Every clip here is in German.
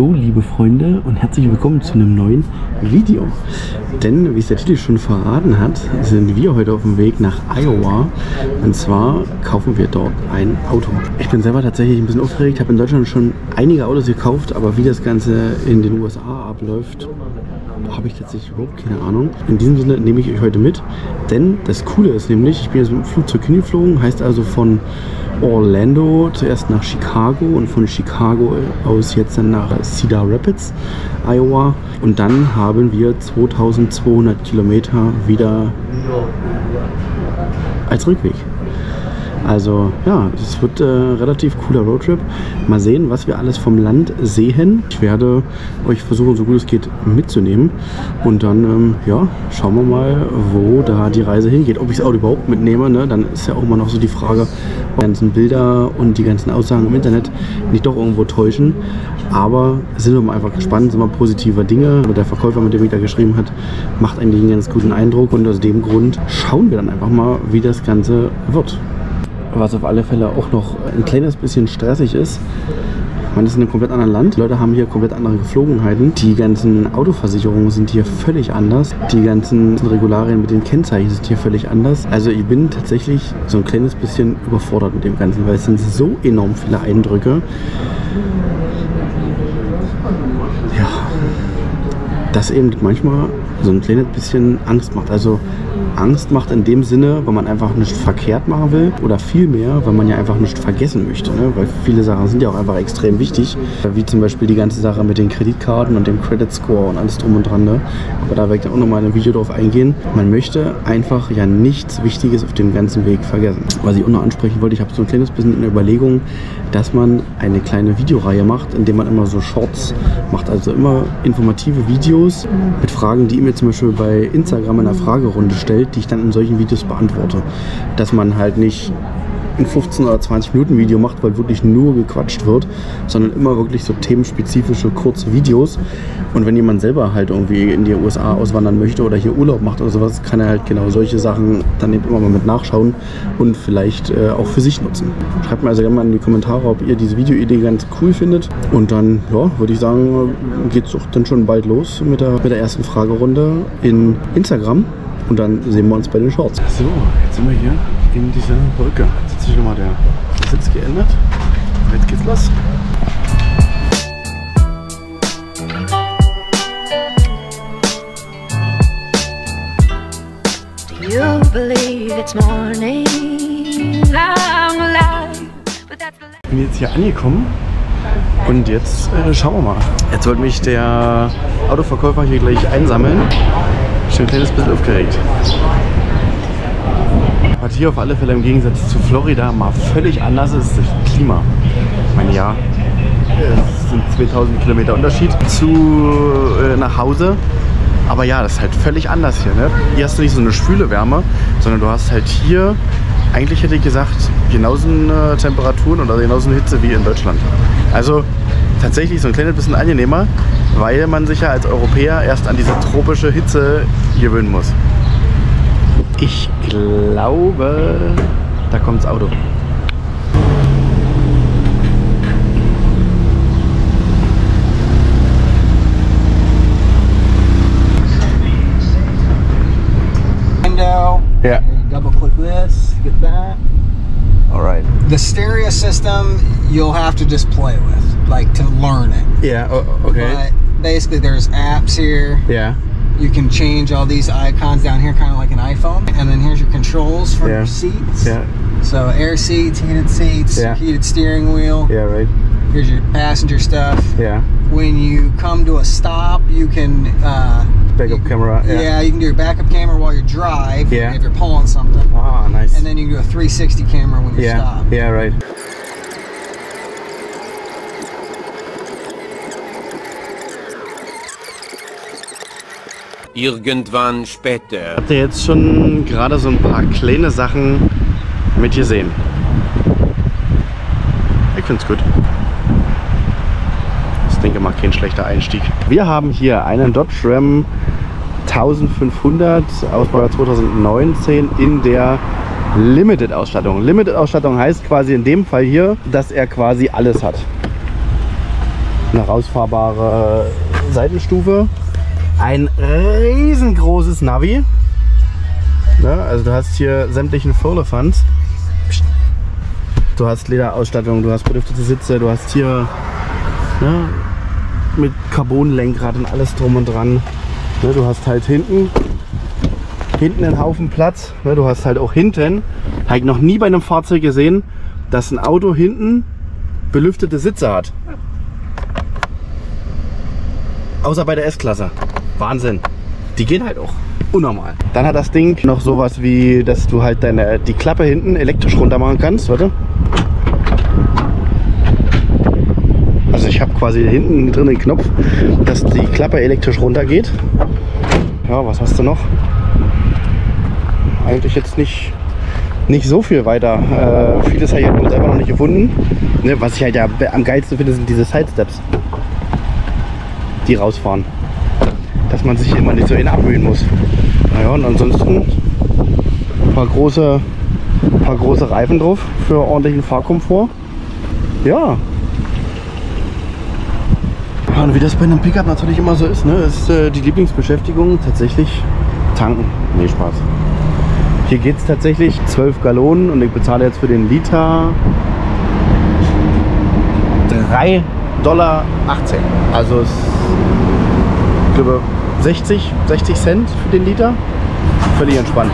Hallo liebe Freunde und herzlich willkommen zu einem neuen Video. Denn, wie es der Titel schon verraten hat, sind wir heute auf dem Weg nach Iowa. Und zwar kaufen wir dort ein Auto. Ich bin selber tatsächlich ein bisschen aufgeregt, habe in Deutschland schon einige Autos gekauft, aber wie das Ganze in den USA abläuft, habe ich tatsächlich überhaupt keine Ahnung. In diesem Sinne nehme ich euch heute mit, denn das Coole ist nämlich, ich bin jetzt mit dem Flugzeug hingeflogen, heißt also von Orlando zuerst nach Chicago und von Chicago aus jetzt dann nach Cedar Rapids, Iowa, und dann haben wir 2200 Kilometer wieder als Rückweg. Also ja, es wird relativ cooler Roadtrip. Mal sehen, was wir alles vom Land sehen. Ich werde euch versuchen, so gut es geht, mitzunehmen. Und dann ja, schauen wir mal, wo da die Reise hingeht. Ob ich das Auto überhaupt mitnehme, ne? Dann ist ja auch immer noch so die Frage, ob die ganzen Bilder und die ganzen Aussagen im Internet nicht doch irgendwo täuschen. Aber sind wir mal einfach gespannt, sind wir positiver Dinge. Der Verkäufer, mit dem ich da geschrieben hat, macht eigentlich einen ganz guten Eindruck. Und aus dem Grund schauen wir dann einfach mal, wie das Ganze wird. Was auf alle Fälle auch noch ein kleines bisschen stressig ist. Man ist in einem komplett anderen Land. Die Leute haben hier komplett andere Geflogenheiten. Die ganzen Autoversicherungen sind hier völlig anders. Die ganzen Regularien mit den Kennzeichen sind hier völlig anders. Also ich bin tatsächlich so ein kleines bisschen überfordert mit dem Ganzen, weil es sind so enorm viele Eindrücke. Ja, das eben manchmal so ein kleines bisschen Angst macht. Also Angst macht in dem Sinne, weil man einfach nicht verkehrt machen will, oder vielmehr, weil man ja einfach nicht vergessen möchte, ne? Weil viele Sachen sind ja auch einfach extrem wichtig, wie zum Beispiel die ganze Sache mit den Kreditkarten und dem Credit Score und alles drum und dran, ne? Aber da werde ich dann auch nochmal in einem Video drauf eingehen. Man möchte einfach ja nichts Wichtiges auf dem ganzen Weg vergessen. Was ich auch noch ansprechen wollte, ich habe so ein kleines bisschen in der Überlegung, dass man eine kleine Videoreihe macht, indem man immer so Shorts macht, also immer informative Videos mit Fragen, die ihr mir zum Beispiel bei Instagram in der Fragerunde stellt, die ich dann in solchen Videos beantworte. Dass man halt nicht ein 15- oder 20-Minuten-Video macht, weil wirklich nur gequatscht wird, sondern immer wirklich so themenspezifische kurze Videos. Und wenn jemand selber halt irgendwie in die USA auswandern möchte oder hier Urlaub macht oder sowas, kann er halt genau solche Sachen dann eben immer mal mit nachschauen und vielleicht auch für sich nutzen. Schreibt mir also gerne mal in die Kommentare, ob ihr diese Videoidee ganz cool findet. Und dann, ja, würde ich sagen, geht es doch dann schon bald los mit der ersten Fragerunde in Instagram. Und dann sehen wir uns bei den Shorts. So, jetzt sind wir hier in dieser Wolke. Jetzt hat sich nochmal der Sitz geändert. Jetzt geht's los. Ich bin jetzt hier angekommen. Und jetzt schauen wir mal. Jetzt wollte mich der Autoverkäufer hier gleich einsammeln. Ein kleines bisschen aufgeregt. Was hier auf alle Fälle im Gegensatz zu Florida mal völlig anders ist, ist das Klima. Ich meine, ja, es sind 2000 Kilometer Unterschied zu nach Hause. Aber ja, das ist halt völlig anders hier, ne? Hier hast du nicht so eine schwüle Wärme, sondern du hast halt hier, eigentlich hätte ich gesagt, genauso Temperaturen oder genauso Hitze wie in Deutschland. Also tatsächlich so ein kleines bisschen angenehmer, weil man sich ja als Europäer erst an diese tropische Hitze gewöhnen muss. Ich glaube, da kommt das Auto. Yeah. Double click this, get that. All right. The stereo system, you'll have to just play with, like to learn it. Yeah, okay. But basically there's apps here. Yeah. You can change all these icons down here, kind of like an iPhone. And then here's your controls for your seats. Yeah. So air seats, heated seats, heated steering wheel. Yeah, right. Here's your passenger stuff. Yeah. When you come to a stop, you can... backup camera. Yeah. Yeah, you can do your backup camera while you drive. Yeah. If you're pulling something. Ah, nice. And then you can do a 360 camera when you stop. Yeah, right. Irgendwann später. Habt ihr jetzt schon gerade so ein paar kleine Sachen mit gesehen? Ich find's gut. Ich denke mal, kein schlechter Einstieg. Wir haben hier einen Dodge Ram 1500 aus Baujahr 2019 in der Limited-Ausstattung. Limited-Ausstattung heißt quasi in dem Fall hier, dass er quasi alles hat. eine rausfahrbare Seitenstufe, ein riesengroßes Navi. Ne? Also du hast hier sämtlichen Firlefanz. Du hast Lederausstattung, du hast belüftete Sitze, du hast hier ne, mit Carbon-Lenkrad und alles drum und dran. Ne? Du hast halt hinten einen Haufen Platz. Ne? Du hast halt auch hinten, habe ich noch nie bei einem Fahrzeug gesehen, dass ein Auto hinten belüftete Sitze hat. Außer bei der S-Klasse. Wahnsinn. Die gehen halt auch unnormal. Dann hat das Ding noch sowas wie, dass du halt die Klappe hinten elektrisch runter machen kannst. Warte. Also ich habe quasi hinten drin den Knopf, dass die Klappe elektrisch runter geht. Ja, was hast du noch? Eigentlich jetzt nicht so viel weiter. Vieles habe ich halt selber noch nicht gefunden. Ne, was ich halt ja am geilsten finde, sind diese Sidesteps, die rausfahren. Dass man sich immer nicht so hinabmühen muss. Naja, und ansonsten ein paar große Reifen drauf für ordentlichen Fahrkomfort. Ja. Ja, und wie das bei einem Pickup natürlich immer so ist, ne, ist die Lieblingsbeschäftigung tatsächlich tanken. Nee, Spaß. Hier geht es tatsächlich 12 Gallonen und ich bezahle jetzt für den Liter $3,18. Also es, ich glaube 60 Cent für den Liter. Völlig entspannt.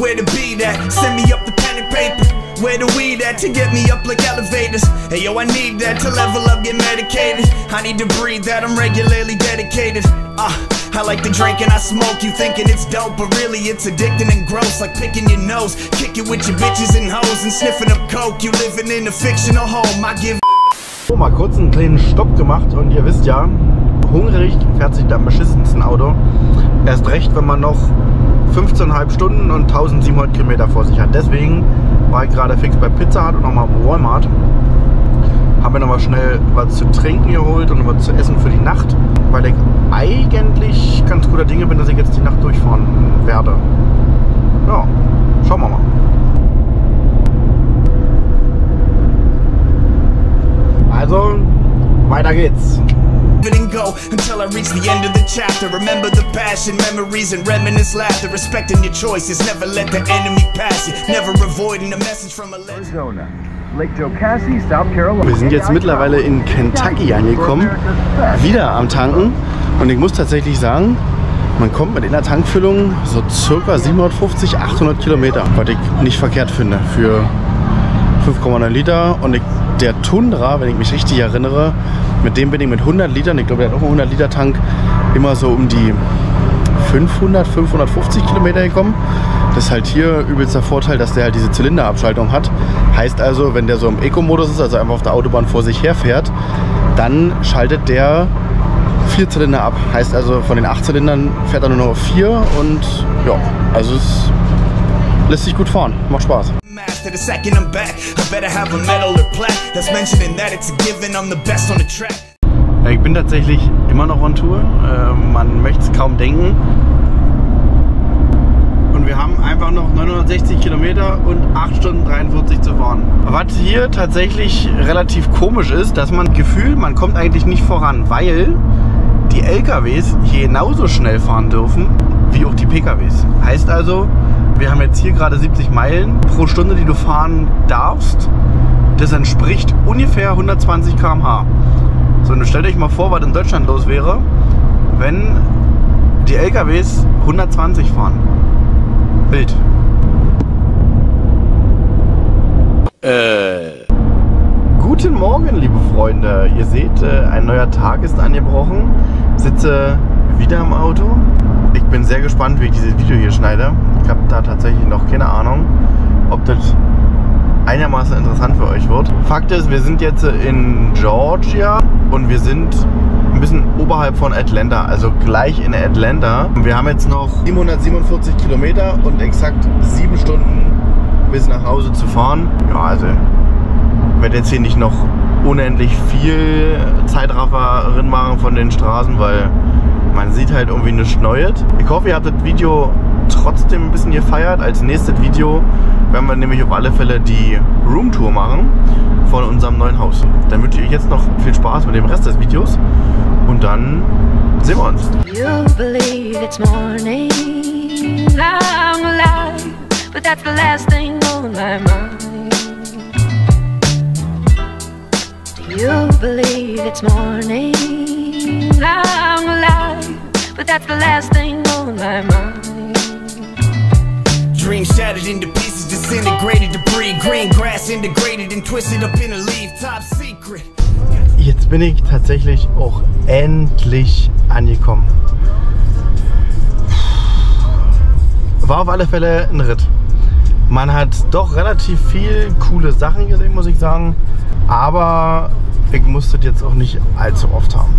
Where to be that? Send me up the pen and paper. Where to we that? To get me up like elevators. Hey yo, I need that to level up, get medicated. I need to breathe that, I'm regularly dedicated. I like to drink and I smoke. You thinking it's dope, but really it's addicting and gross. Like picking your nose, kicking with your bitches and hoes and sniffing up coke. You living in a fictional home. I give. So, mal kurz einen kleinen Stopp gemacht und ihr wisst ja, hungrig fährt sich am beschissensten Auto. Erst recht, wenn man noch 15,5 Stunden und 1700 Kilometer vor sich hat. Deswegen war ich gerade fix bei Pizza Hut und nochmal Walmart. Haben wir nochmal schnell was zu trinken geholt und was zu essen für die Nacht, weil ich eigentlich ganz guter Dinge bin, dass ich jetzt die Nacht durchfahren werde. Ja, schauen wir mal. Also, weiter geht's. And go until I reach the end of the chapter. Remember the passion, memories and reminisce laughter. Respecting your choices, never let the enemy pass you. Never avoiding a message from Arizona. Lake Jocassee, South Carolina. Wir sind jetzt mittlerweile in Kentucky angekommen, wieder am Tanken, und ich muss tatsächlich sagen, man kommt mit einer Tankfüllung so circa 750, 800 Kilometer, was ich nicht verkehrt finde für 5,9 Liter. Und ich, der Tundra, wenn ich mich richtig erinnere, mit dem bin ich mit 100 Litern, ich glaube der hat auch einen 100 Liter Tank, immer so um die 500, 550 Kilometer gekommen. Das ist halt hier übelster Vorteil, dass der halt diese Zylinderabschaltung hat. Heißt also, wenn der so im Eco-Modus ist, also einfach auf der Autobahn vor sich herfährt, dann schaltet der 4 Zylinder ab. Heißt also, von den 8 Zylindern fährt er nur noch auf 4 und ja, also es lässt sich gut fahren, macht Spaß. To the second I'm back, I better have a medal or plaque. That's mentioning that it's a given, I'm the best on the track. Ich bin tatsächlich immer noch on Tour, man möchte es kaum denken. Und wir haben einfach noch 960 Kilometer und 8 Stunden 43 zu fahren. Was hier tatsächlich relativ komisch ist, dass man gefühlt, man kommt eigentlich nicht voran, weil die LKWs hier genauso schnell fahren dürfen wie auch die PKWs. Heißt also, wir haben jetzt hier gerade 70 Meilen pro Stunde, die du fahren darfst. Das entspricht ungefähr 120 km/h. So, und stellt euch mal vor, was in Deutschland los wäre, wenn die LKWs 120 fahren. Wild. Guten Morgen, liebe Freunde. Ihr seht, ein neuer Tag ist angebrochen. Sitze wieder im Auto. Ich bin sehr gespannt, wie ich dieses Video hier schneide. Ich habe da tatsächlich noch keine Ahnung, ob das einigermaßen interessant für euch wird. Fakt ist, wir sind jetzt in Georgia und wir sind ein bisschen oberhalb von Atlanta, also gleich in Atlanta. Wir haben jetzt noch 747 Kilometer und exakt 7 Stunden bis nach Hause zu fahren. Ja, also ich werde jetzt hier nicht noch unendlich viel Zeitraffer drin machen von den Straßen, weil geht halt irgendwie nichts Neues. Ich hoffe, ihr habt das Video trotzdem ein bisschen gefeiert. Als nächstes Video werden wir nämlich auf alle Fälle die Roomtour machen von unserem neuen Haus. Dann wünsche ich euch jetzt noch viel Spaß mit dem Rest des Videos und dann sehen wir uns. Dream shattered into pieces, disintegrated debris, green grass integrated and twisted up in a leaf, top secret. Jetzt bin ich tatsächlich auch endlich angekommen. War auf alle Fälle ein Ritt. Man hat doch relativ viel coole Sachen gesehen, muss ich sagen. Aber ich musste das jetzt auch nicht allzu oft haben.